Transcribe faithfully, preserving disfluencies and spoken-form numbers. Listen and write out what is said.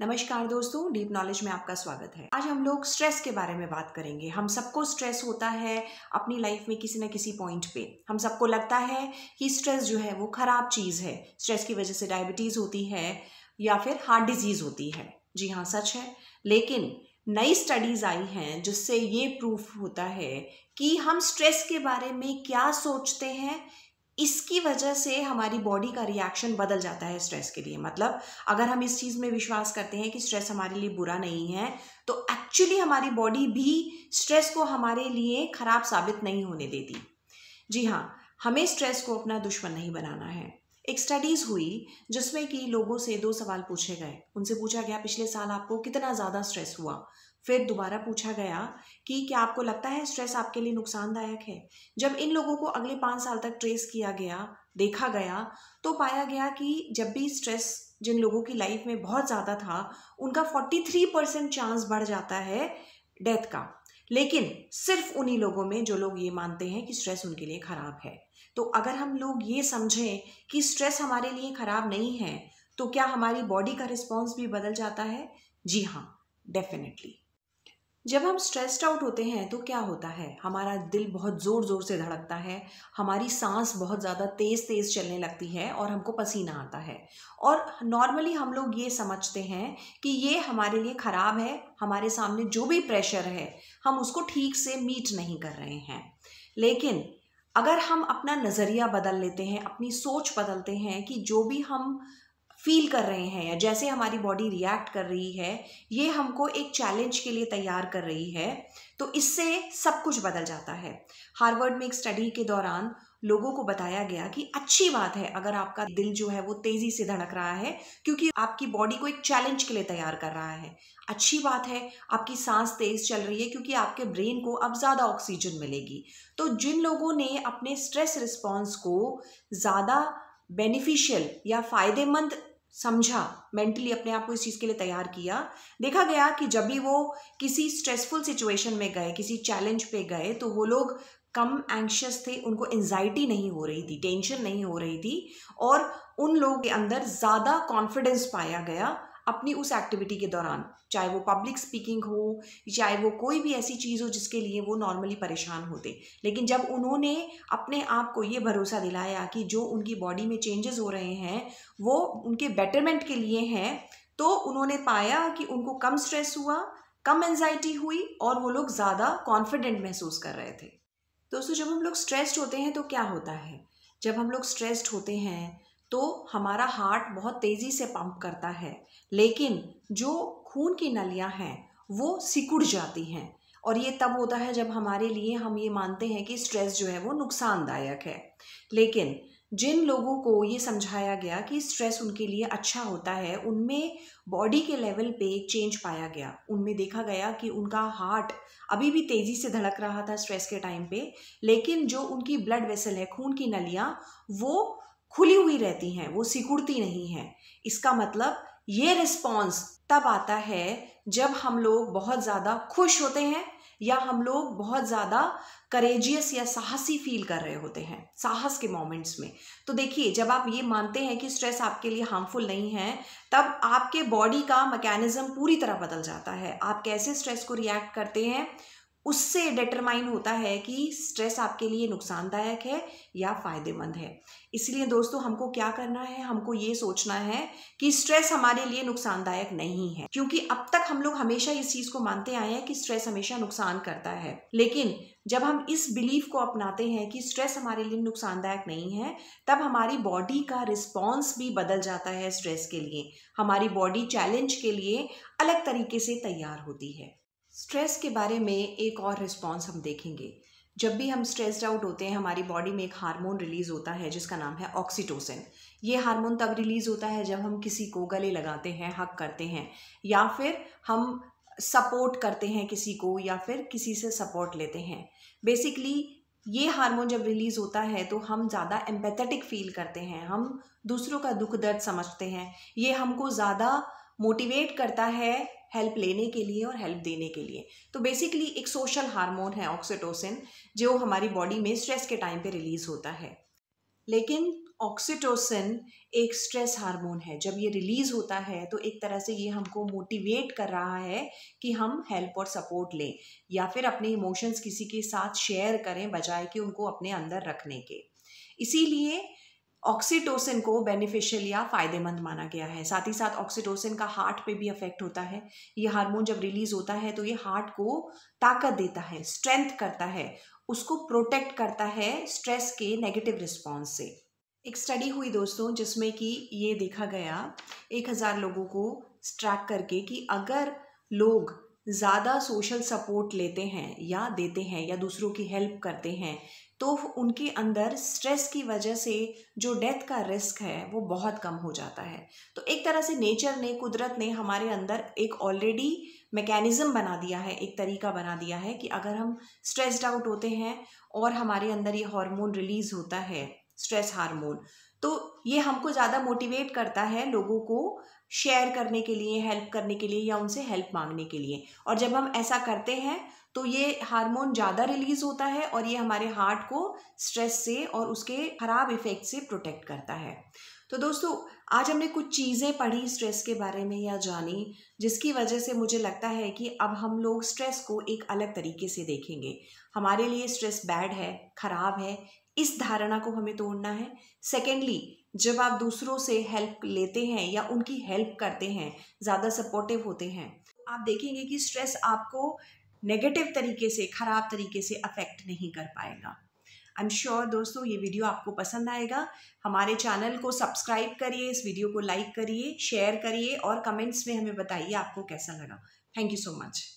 नमस्कार दोस्तों, deep knowledge में आपका स्वागत है। आज हम लोग स्ट्रेस के बारे में बात करेंगे। हम सबको स्ट्रेस होता है अपनी लाइफ में किसी न किसी पॉइंट पे। हम सबको लगता है कि स्ट्रेस जो है वो खराब चीज़ है, स्ट्रेस की वजह से डायबिटीज़ होती है या फिर हार्ट डिजीज़ होती है। जी हाँ, सच है। लेकिन नई स्टडीज़ आई हैं जिससे ये प्रूफ होता है कि हम स्ट्रेस के बारे में क्या सोचते हैं, इसकी वजह से हमारी बॉडी का रिएक्शन बदल जाता है स्ट्रेस के लिए। मतलब अगर हम इस चीज़ में विश्वास करते हैं कि स्ट्रेस हमारे लिए बुरा नहीं है, तो एक्चुअली हमारी बॉडी भी स्ट्रेस को हमारे लिए ख़राब साबित नहीं होने देती। जी हाँ, हमें स्ट्रेस को अपना दुश्मन नहीं बनाना है। एक स्टडीज़ हुई जिसमें कि लोगों से दो सवाल पूछे गए। उनसे पूछा गया पिछले साल आपको कितना ज़्यादा स्ट्रेस हुआ। फिर दोबारा पूछा गया कि क्या आपको लगता है स्ट्रेस आपके लिए नुकसानदायक है। जब इन लोगों को अगले पाँच साल तक ट्रेस किया गया, देखा गया, तो पाया गया कि जब भी स्ट्रेस जिन लोगों की लाइफ में बहुत ज़्यादा था, उनका तैंतालीस परसेंट चांस बढ़ जाता है डेथ का। लेकिन सिर्फ उन्हीं लोगों में जो लोग ये मानते हैं कि स्ट्रेस उनके लिए ख़राब है। तो अगर हम लोग ये समझें कि स्ट्रेस हमारे लिए ख़राब नहीं है, तो क्या हमारी बॉडी का रिस्पॉन्स भी बदल जाता है? जी हाँ, डेफिनेटली। जब हम स्ट्रेस्ड आउट होते हैं तो क्या होता है, हमारा दिल बहुत ज़ोर ज़ोर से धड़कता है, हमारी सांस बहुत ज़्यादा तेज़ तेज़ चलने लगती है और हमको पसीना आता है। और नॉर्मली हम लोग ये समझते हैं कि ये हमारे लिए ख़राब है, हमारे सामने जो भी प्रेशर है हम उसको ठीक से मीट नहीं कर रहे हैं। लेकिन अगर हम अपना नज़रिया बदल लेते हैं, अपनी सोच बदलते हैं कि जो भी हम फील कर रहे हैं या जैसे हमारी बॉडी रिएक्ट कर रही है, ये हमको एक चैलेंज के लिए तैयार कर रही है, तो इससे सब कुछ बदल जाता है। हार्वर्ड में एक स्टडी के दौरान लोगों को बताया गया कि अच्छी बात है अगर आपका दिल जो है वो तेज़ी से धड़क रहा है, क्योंकि आपकी बॉडी को एक चैलेंज के लिए तैयार कर रहा है। अच्छी बात है आपकी सांस तेज़ चल रही है, क्योंकि आपके ब्रेन को अब ज़्यादा ऑक्सीजन मिलेगी। तो जिन लोगों ने अपने स्ट्रेस रिस्पॉन्स को ज़्यादा बेनिफिशियल या फ़ायदेमंद समझा, मेंटली अपने आप को इस चीज़ के लिए तैयार किया, देखा गया कि जब भी वो किसी स्ट्रेसफुल सिचुएशन में गए, किसी चैलेंज पे गए, तो वो लोग कम एंक्शियस थे, उनको एंजाइटी नहीं हो रही थी, टेंशन नहीं हो रही थी, और उन लोगों के अंदर ज़्यादा कॉन्फिडेंस पाया गया अपनी उस एक्टिविटी के दौरान, चाहे वो पब्लिक स्पीकिंग हो, चाहे वो कोई भी ऐसी चीज़ हो जिसके लिए वो नॉर्मली परेशान होते। लेकिन जब उन्होंने अपने आप को ये भरोसा दिलाया कि जो उनकी बॉडी में चेंजेस हो रहे हैं वो उनके बेटरमेंट के लिए हैं, तो उन्होंने पाया कि उनको कम स्ट्रेस हुआ, कम एंजाइटी हुई और वो लोग ज़्यादा कॉन्फिडेंट महसूस कर रहे थे। दोस्तों, जब हम लोग स्ट्रेस्ड होते हैं तो क्या होता है, जब हम लोग स्ट्रेस्ड होते हैं तो हमारा हार्ट बहुत तेज़ी से पंप करता है, लेकिन जो खून की नलियां हैं वो सिकुड़ जाती हैं। और ये तब होता है जब हमारे लिए हम ये मानते हैं कि स्ट्रेस जो है वो नुकसानदायक है। लेकिन जिन लोगों को ये समझाया गया कि स्ट्रेस उनके लिए अच्छा होता है, उनमें बॉडी के लेवल पे चेंज पाया गया। उनमें देखा गया कि उनका हार्ट अभी भी तेज़ी से धड़क रहा था स्ट्रेस के टाइम पे, लेकिन जो उनकी ब्लड वेसल है, खून की नलियाँ, वो खुली हुई रहती हैं, वो सिकुड़ती नहीं हैं। इसका मतलब ये रिस्पॉन्स तब आता है जब हम लोग बहुत ज़्यादा खुश होते हैं या हम लोग बहुत ज़्यादा करेजियस या साहसी फील कर रहे होते हैं, साहस के मोमेंट्स में। तो देखिए, जब आप ये मानते हैं कि स्ट्रेस आपके लिए हार्मफुल नहीं है, तब आपके बॉडी का मैकेनिज़्म पूरी तरह बदल जाता है। आप कैसे स्ट्रेस को रिएक्ट करते हैं उससे डिटरमाइन होता है कि स्ट्रेस आपके लिए नुकसानदायक है या फ़ायदेमंद है। इसलिए दोस्तों, हमको क्या करना है, हमको ये सोचना है कि स्ट्रेस हमारे लिए नुकसानदायक नहीं है, क्योंकि अब तक हम लोग हमेशा इस चीज़ को मानते आए हैं कि स्ट्रेस हमेशा नुकसान करता है। लेकिन जब हम इस बिलीफ को अपनाते हैं कि स्ट्रेस हमारे लिए नुकसानदायक नहीं है, तब हमारी बॉडी का रिस्पॉन्स भी बदल जाता है स्ट्रेस के लिए। हमारी बॉडी चैलेंज के लिए अलग तरीके से तैयार होती है। स्ट्रेस के बारे में एक और रिस्पॉन्स हम देखेंगे। जब भी हम स्ट्रेस्ड आउट होते हैं, हमारी बॉडी में एक हार्मोन रिलीज़ होता है जिसका नाम है ऑक्सीटोसिन। ये हार्मोन तब रिलीज़ होता है जब हम किसी को गले लगाते हैं, हग करते हैं, या फिर हम सपोर्ट करते हैं किसी को, या फिर किसी से सपोर्ट लेते हैं। बेसिकली ये हार्मोन जब रिलीज़ होता है तो हम ज़्यादा एम्पैथेटिक फील करते हैं, हम दूसरों का दुख दर्द समझते हैं। ये हमको ज़्यादा मोटिवेट करता है हेल्प लेने के लिए और हेल्प देने के लिए। तो बेसिकली एक सोशल हार्मोन है ऑक्सीटोसिन, जो हमारी बॉडी में स्ट्रेस के टाइम पे रिलीज़ होता है। लेकिन ऑक्सीटोसिन एक स्ट्रेस हार्मोन है, जब ये रिलीज़ होता है तो एक तरह से ये हमको मोटिवेट कर रहा है कि हम हेल्प और सपोर्ट लें या फिर अपने इमोशंस किसी के साथ शेयर करें बजाय कि उनको अपने अंदर रखने के। इसीलिए ऑक्सीटोसिन को बेनिफिशियल या फ़ायदेमंद माना गया है। साथ ही साथ ऑक्सीटोसिन का हार्ट पे भी अफेक्ट होता है। ये हार्मोन जब रिलीज़ होता है तो ये हार्ट को ताकत देता है, स्ट्रेंथ करता है, उसको प्रोटेक्ट करता है स्ट्रेस के नेगेटिव रिस्पॉन्स से। एक स्टडी हुई दोस्तों जिसमें कि ये देखा गया एक हज़ार लोगों को ट्रैक करके कि अगर लोग ज़्यादा सोशल सपोर्ट लेते हैं या देते हैं या दूसरों की हेल्प करते हैं तो उनके अंदर स्ट्रेस की वजह से जो डेथ का रिस्क है वो बहुत कम हो जाता है। तो एक तरह से नेचर ने, कुदरत ने हमारे अंदर एक ऑलरेडी मैकेनिज़्म बना दिया है, एक तरीका बना दिया है कि अगर हम स्ट्रेस्ड आउट होते हैं और हमारे अंदर ये हार्मोन रिलीज़ होता है, स्ट्रेस हार्मोन, तो ये हमको ज़्यादा मोटिवेट करता है लोगों को शेयर करने के लिए, हेल्प करने के लिए या उनसे हेल्प मांगने के लिए। और जब हम ऐसा करते हैं तो ये हार्मोन ज़्यादा रिलीज़ होता है और ये हमारे हार्ट को स्ट्रेस से और उसके ख़राब इफ़ेक्ट से प्रोटेक्ट करता है। तो दोस्तों आज हमने कुछ चीज़ें पढ़ी स्ट्रेस के बारे में या जानी, जिसकी वजह से मुझे लगता है कि अब हम लोग स्ट्रेस को एक अलग तरीके से देखेंगे। हमारे लिए स्ट्रेस बैड है, ख़राब है, इस धारणा को हमें तोड़ना है। सेकेंडली, जब आप दूसरों से हेल्प लेते हैं या उनकी हेल्प करते हैं, ज़्यादा सपोर्टिव होते हैं, आप देखेंगे कि स्ट्रेस आपको नेगेटिव तरीके से, ख़राब तरीके से अफेक्ट नहीं कर पाएगा। आई एम श्योर दोस्तों ये वीडियो आपको पसंद आएगा। हमारे चैनल को सब्सक्राइब करिए, इस वीडियो को लाइक करिए, शेयर करिए और कमेंट्स में हमें बताइए आपको कैसा लगा। Thank you so much.